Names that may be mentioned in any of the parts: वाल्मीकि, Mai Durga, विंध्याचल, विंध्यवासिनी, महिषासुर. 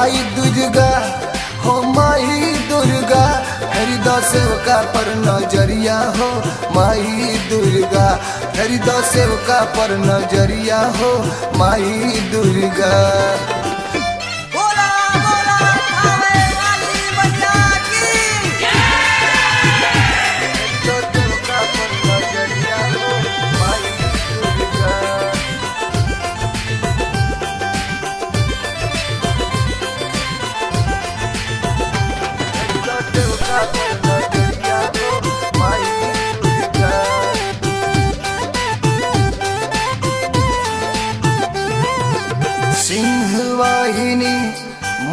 माई दुर्गा हो माई दुर्गा, हरिदासेव का पर नजरिया हो माई दुर्गा, हरिदासेव का पर नजरिया हो माई दुर्गा।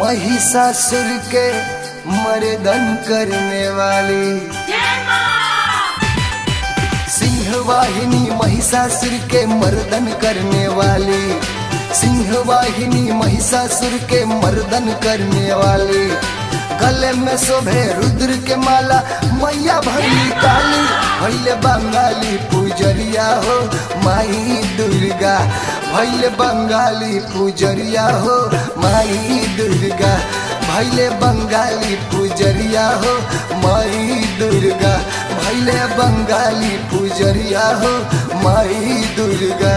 सिंहवाहिनी महिषासुर के मर्दन करने वाली, सिंहवाहिनी महिषासुर के मर्दन करने वाली, सिंहवाहिनी महिषासुर के मर्दन करने वाली, गले में शोभे रुद्र के माला मैया भरली काली, भैले बंगाली पुजरिया हो माई दुर्गा, भैले बंगाली पुजरिया हो माई दुर्गा, भैले बंगाली पुजरिया हो माई दुर्गा, भैले बंगाली पुजरिया हो माई दुर्गा।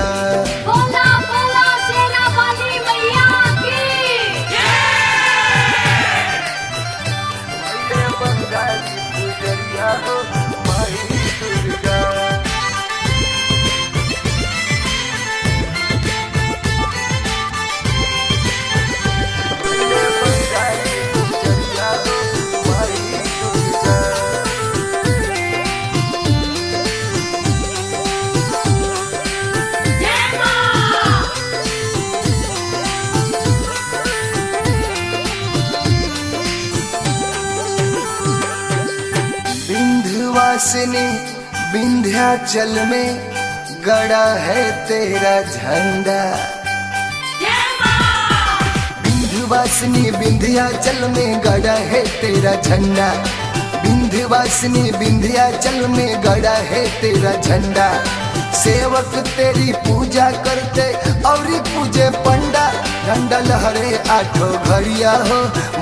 वासिनी विंध्याचल में गड़ा है तेरा झंडा, विंध्यवासिनी विंध्याचल में गड़ा है तेरा झंडा, विंध्यवासिनी विंध्याचल में गड़ा है तेरा झंडा, सेवक तेरी पूजा करते और पूजे पंडा, झंडा लहरे आठो घरिया हो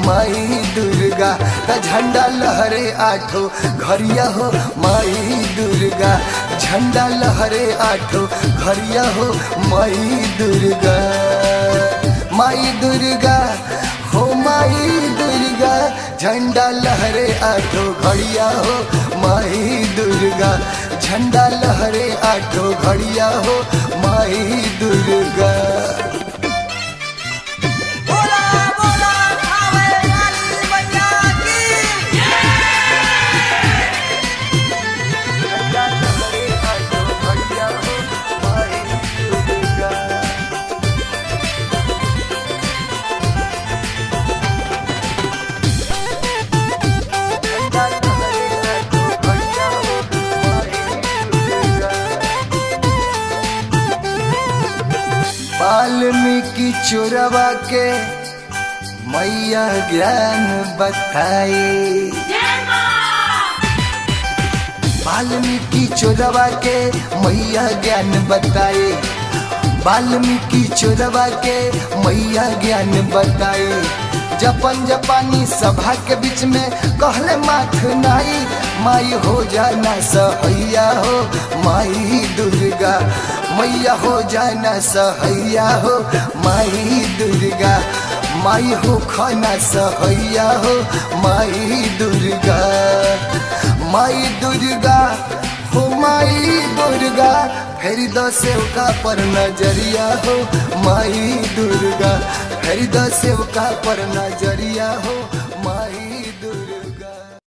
माई दुर्गा, झंडा लहरे आठो घरिया हो माई दुर्गा, झंडा लहरे आठो घरिया हो माई दुर्गा। माई दुर्गा हो माई दुर्गा, झंडा लहरे आठो घड़िया हो माई दुर्गा, झंडा लहरे आठो घड़िया हो माई दुर्गा। वाल्मीकि चोरवा के मैया ज्ञान बताई, वाल्मीकि चोरवा के मैया ज्ञान बताए, वाल्मीकि चोरवा के मैया ज्ञान बताए, जपन जापानी सभा के बीच में कहले माथनाई, माई हो जाना सहैया हो माई दुर्गा, मैया हो जाना सहैया हो माई दुर्गा, माई हो खाना सहैया हो माई दुर्गा। माई दुर्गा हो माई दुर्गा, हरिदासेव का पर नजरिया हो माई दुर्गा, हरिदासेव का पर नजरिया हो।